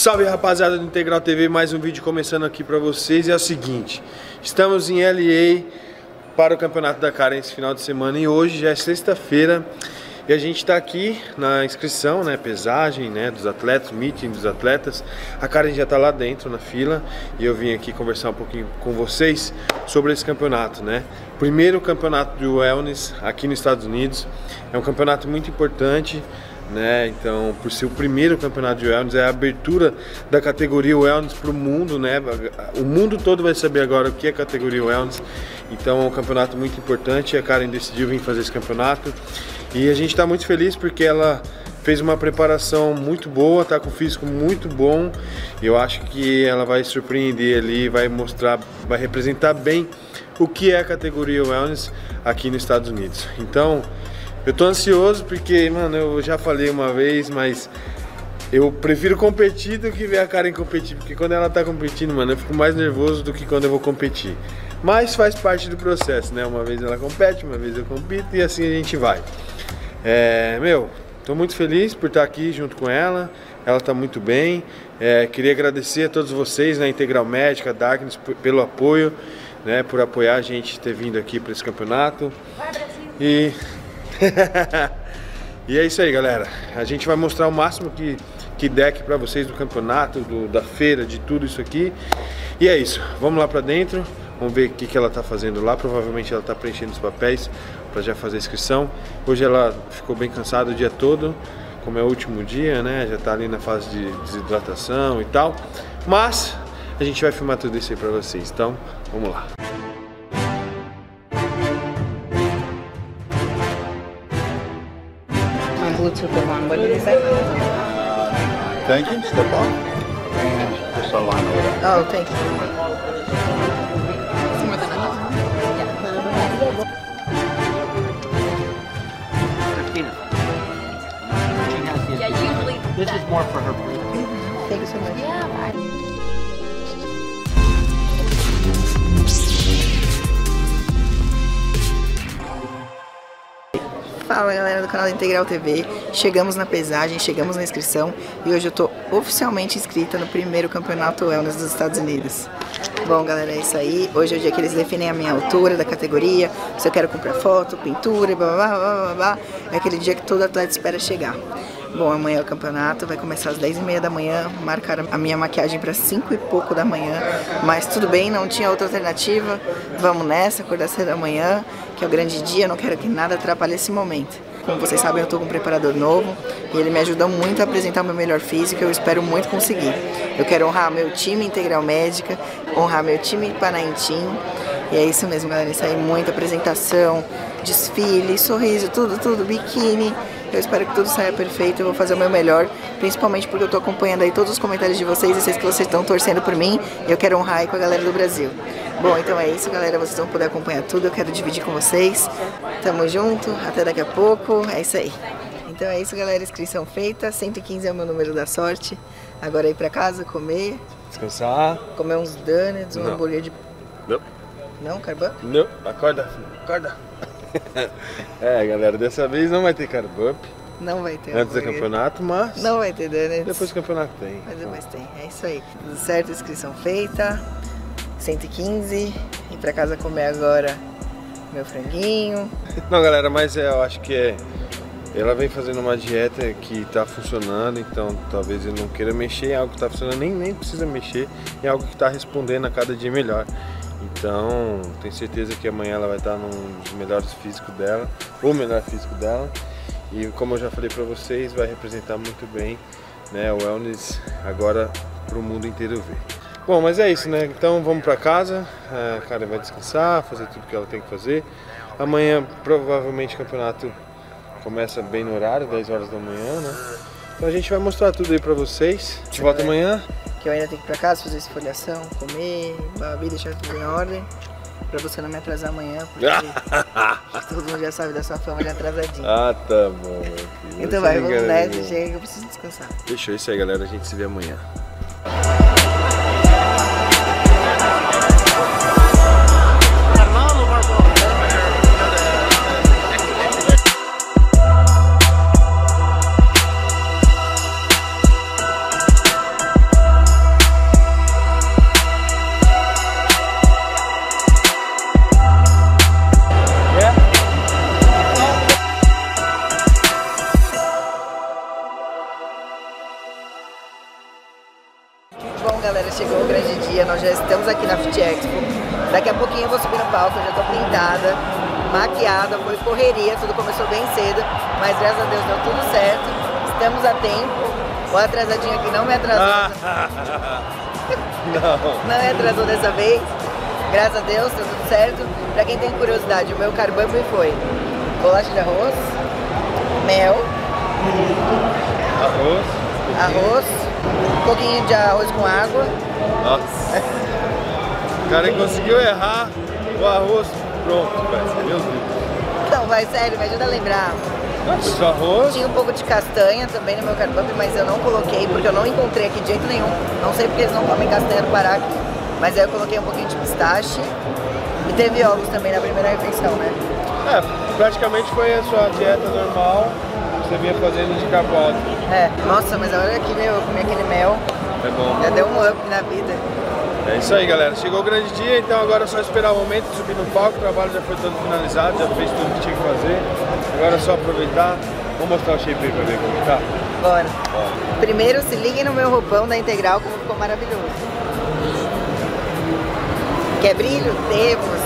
Salve rapaziada do Integral TV, mais um vídeo começando aqui pra vocês. É o seguinte, estamos em LA para o Campeonato da Cara esse final de semana e hoje já é sexta-feira e a gente tá aqui na inscrição, né, pesagem, né, dos atletas, meeting dos atletas. A Karen já tá lá dentro na fila e eu vim aqui conversar um pouquinho com vocês sobre esse campeonato, né. Primeiro campeonato de wellness aqui nos Estados Unidos, é um campeonato muito importante, né? Então, por ser o primeiro campeonato de wellness, é a abertura da categoria wellness para o mundo, né? O mundo todo vai saber agora o que é a categoria wellness. Então é um campeonato muito importante. A Karen decidiu vir fazer esse campeonato e a gente está muito feliz porque ela fez uma preparação muito boa, tá com o físico muito bom. Eu acho que ela vai surpreender ali, vai mostrar, vai representar bem o que é a categoria wellness aqui nos Estados Unidos. Então eu tô ansioso porque, mano, eu já falei uma vez, mas eu prefiro competir do que ver a Karen competir, porque quando ela tá competindo, mano, eu fico mais nervoso do que quando eu vou competir. Mas faz parte do processo, né? Uma vez ela compete, uma vez eu compito e assim a gente vai. Tô muito feliz por estar aqui junto com ela. Ela tá muito bem. Queria agradecer a todos vocês, né, Integral Médica, Darkness, pelo apoio, né? Por apoiar a gente ter vindo aqui para esse campeonato. Vai, Brasil! E é isso aí, galera. A gente vai mostrar o máximo que der aqui pra vocês do campeonato, da feira, de tudo isso aqui. E é isso, vamos lá pra dentro. Vamos ver o que ela tá fazendo lá. Provavelmente ela tá preenchendo os papéis pra já fazer a inscrição. Hoje ela ficou bem cansada o dia todo, como é o último dia, né? Já tá ali na fase de desidratação e tal. Mas a gente vai filmar tudo isso aí pra vocês. Então, vamos lá. Bluetooth alarm. What did it say? Thank you. Step on. Just align over there. Oh, thank you. It's more than enough. Yeah. 15. Yeah, usually. This is more for her breathing. Thank you so much. Yeah. Bye. Fala galera do canal Integral TV, chegamos na pesagem, chegamos na inscrição e hoje eu tô oficialmente inscrita no primeiro campeonato wellness dos Estados Unidos. Bom galera, é isso aí, hoje é o dia que eles definem a minha altura da categoria, se eu quero comprar foto, pintura, blá blá blá blá blá, é aquele dia que todo atleta espera chegar. Bom, amanhã é o campeonato, vai começar às 10h30 da manhã, marcaram a minha maquiagem para 5 e pouco da manhã, mas tudo bem, não tinha outra alternativa, vamos nessa, acordar cedo da manhã, que é o grande dia, não quero que nada atrapalhe esse momento. Como vocês sabem, eu estou com um preparador novo e ele me ajuda muito a apresentar o meu melhor físico e eu espero muito conseguir. Eu quero honrar meu time Integral Médica, honrar meu time Panantim, e é isso mesmo galera, isso aí, muita apresentação, desfile, sorriso, tudo, biquíni. Eu espero que tudo saia perfeito, eu vou fazer o meu melhor, principalmente porque eu tô acompanhando aí todos os comentários de vocês e sei que vocês estão torcendo por mim e eu quero honrar aí com a galera do Brasil. Bom, então é isso galera, vocês vão poder acompanhar tudo, eu quero dividir com vocês. Tamo junto, até daqui a pouco, é isso aí. Então é isso galera, inscrição feita, 115 é o meu número da sorte. Agora é ir pra casa, comer. Descansar. Comer uns donuts, um hambúrguer de... Não. Não, carban? Não, acorda, filho. Acorda. Galera, dessa vez não vai ter carb-up. Não vai ter. Antes do campeonato, mas... Não vai ter donuts. Depois do campeonato tem. Mas depois tem, é isso aí. Tudo certo, inscrição feita. 115. Ir pra casa comer agora meu franguinho. Não, galera, mas eu acho que ela vem fazendo uma dieta que tá funcionando, então talvez eu não queira mexer em algo que tá funcionando, nem precisa mexer em algo que tá respondendo a cada dia melhor. Então, tenho certeza que amanhã ela vai estar num dos melhores físicos dela, o melhor físico dela. E como eu já falei pra vocês, vai representar muito bem, né, o wellness agora pro mundo inteiro ver. Bom, mas é isso, né? Então vamos pra casa, a Karen vai descansar, fazer tudo que ela tem que fazer. Amanhã, provavelmente, o campeonato começa bem no horário, 10 horas da manhã, né? Então a gente vai mostrar tudo aí pra vocês. De volta amanhã. Que eu ainda tenho que ir pra casa, fazer esfoliação, comer, babir, deixar tudo em ordem, pra você não me atrasar amanhã, porque todo mundo já sabe da sua fama de atrasadinha. Ah, tá bom. Então vai, vamos nessa, chega que eu preciso descansar. Fechou, isso aí galera, a gente se vê amanhã. Estamos aqui na Fit Expo. Daqui a pouquinho eu vou subir no palco, eu já tô pintada, maquiada, foi correria, tudo começou bem cedo, mas graças a Deus deu tudo certo, estamos a tempo. O atrasadinho aqui não me atrasou. Não me atrasou dessa vez. Graças a Deus, deu tudo certo. Pra quem tem curiosidade, o meu cardápio foi bolacha de arroz, mel, arroz, um pouquinho de arroz com água. Nossa. O cara conseguiu errar o arroz. Pronto, velho. Meu Deus. Então, vai, sério, me ajuda a lembrar. Nossa, arroz. Tinha um pouco de castanha também no meu cardápio, mas eu não coloquei porque eu não encontrei aqui de jeito nenhum. Não sei porque eles não comem castanha no Pará aqui. Mas aí eu coloquei um pouquinho de pistache. E teve ovos também na primeira refeição, né? É, praticamente foi a sua dieta normal que você vinha fazendo de carbono. É, nossa, mas olha aqui, meu, eu comi aquele mel. É bom. Já deu um up na vida. É isso aí, galera. Chegou o grande dia, então agora é só esperar o momento de subir no palco. O trabalho já foi todo finalizado, já fez tudo que tinha que fazer. Agora é só aproveitar. Vou mostrar o shape aí pra ver como tá. Bora. Bora. Primeiro, se liguem no meu roupão da Integral, como ficou maravilhoso. Quer brilho? Temos.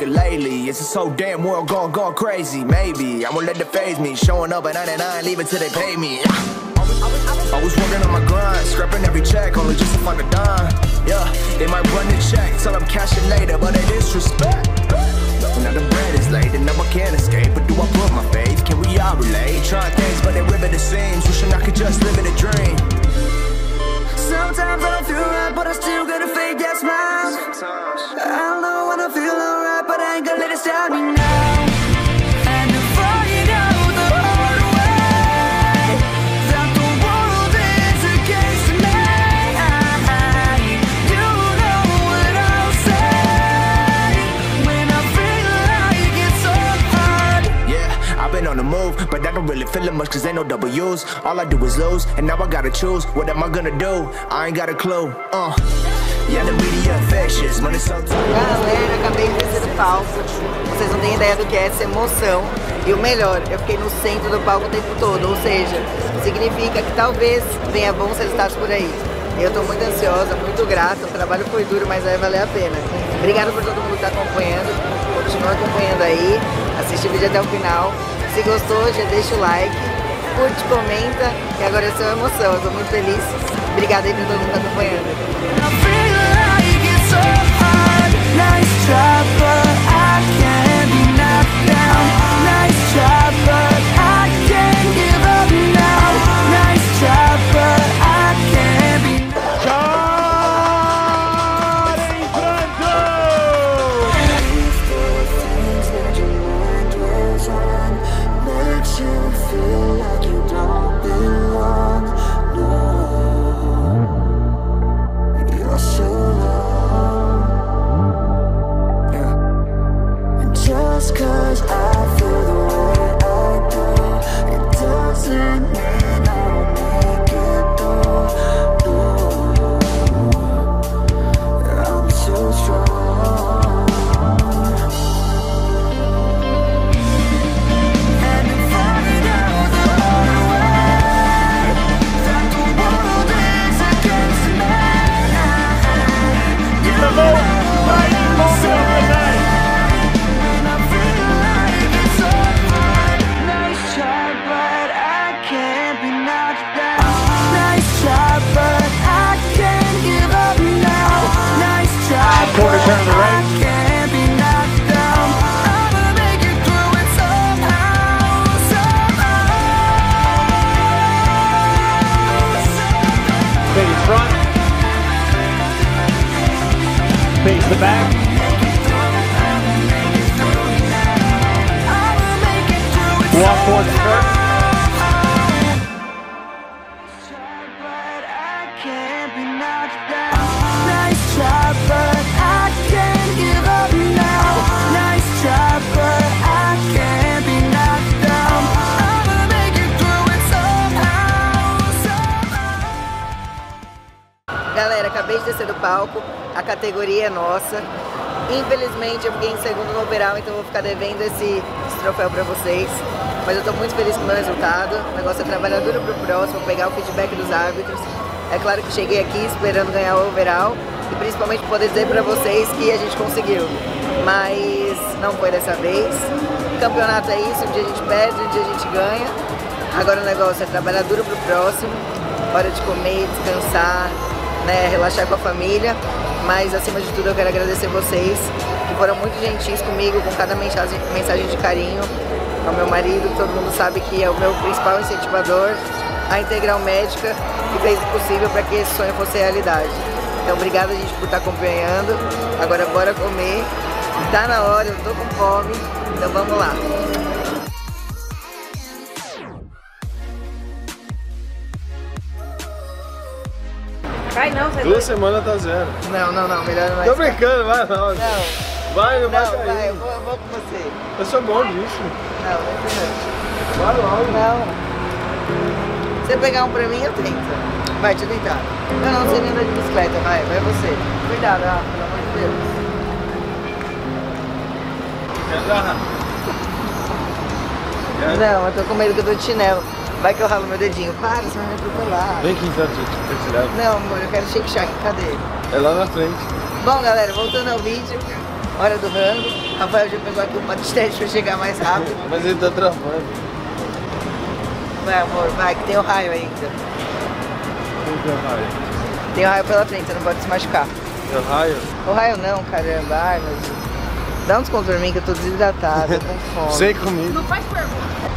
Lately, it's this whole damn world gone crazy. Maybe I won't let it phase me. Showing up at 99, leaving till they pay me. Always working on my grind, scrapping every check, only just to find a dime. Yeah, they might run the check, tell I'm cashing later, but they disrespect. Now the bread is laid, and now I can't escape. But do I put my faith? Can we all relate? Trying things, but they rivet the seams. Wishing I could just live in a dream. Sometimes I don't feel right, but I still got a fake that smile. I don't know when I feel alright, but I ain't gonna let it stop me now. On the move, but I don't really feel it much cause ain't no W's. All I do is lose, and now I gotta choose. What am I gonna do? I ain't got a clue. Yeah, the media infectious, money so. Galera, acabei de descer do palco. Vocês não têm ideia do que é essa emoção. E o melhor, eu fiquei no centro do palco o tempo todo. Ou seja, significa que talvez venha bons resultados por aí. Eu tô muito ansiosa, muito grata. O trabalho foi duro, mas vai valer a pena. Obrigado por todo mundo que tá acompanhando. Continua acompanhando aí. Assiste o vídeo até o final. Se gostou, já deixa o like, curte, comenta, e agora é sua emoção, eu tô muito feliz. Obrigada aí por todo mundo acompanhando. You're so in front. Face the back. Walk forward first. Galera, acabei de descer do palco, a categoria é nossa. Infelizmente eu fiquei em segundo no overall, então vou ficar devendo esse troféu pra vocês. Mas eu tô muito feliz com o meu resultado, o negócio é trabalhar duro pro próximo, pegar o feedback dos árbitros. É claro que cheguei aqui esperando ganhar o overall e principalmente poder dizer pra vocês que a gente conseguiu. Mas não foi dessa vez. O campeonato é isso, um dia a gente perde, um dia a gente ganha. Agora o negócio é trabalhar duro pro próximo, hora de comer, descansar, né, relaxar com a família, mas acima de tudo eu quero agradecer vocês que foram muito gentis comigo, com cada mensagem de carinho, ao meu marido, que todo mundo sabe que é o meu principal incentivador, a Integral Médica, que fez o possível para que esse sonho fosse realidade. Então obrigada, gente, por estar acompanhando. Agora bora comer, tá na hora, eu tô com fome, então vamos lá. Vai não, você 2 semanas tá zero. Não, melhor não vai. Tô brincando, vai não. Não, vai cair. Vai, eu vou com você. Eu sou bom disso. Não. Vai logo. Não. Se você pegar um pra mim, eu tento. Vai, te deitar. Eu não sei nem andar de bicicleta, vai você. Cuidado, ó, pelo amor de Deus. Não, eu tô com medo que eu tô de chinelo. Vai que eu ralo meu dedinho. Para, você vai me atropelar. Vem aqui então, gente. Não, amor, eu quero shake shack. Cadê? É lá na frente. Bom, galera, voltando ao vídeo. Hora do rango. Rafael já pegou aqui um patistete pra chegar mais rápido. Mas ele tá travando. Vai, amor, vai, que tem o raio ainda. Tem o raio. Tem o raio pela frente, você não pode se machucar. É o raio? O raio não, caramba. Ai, meu Deus. Dá um desconto pra mim que eu tô desidratada, com fome. Sem comigo. Não faz pergunta.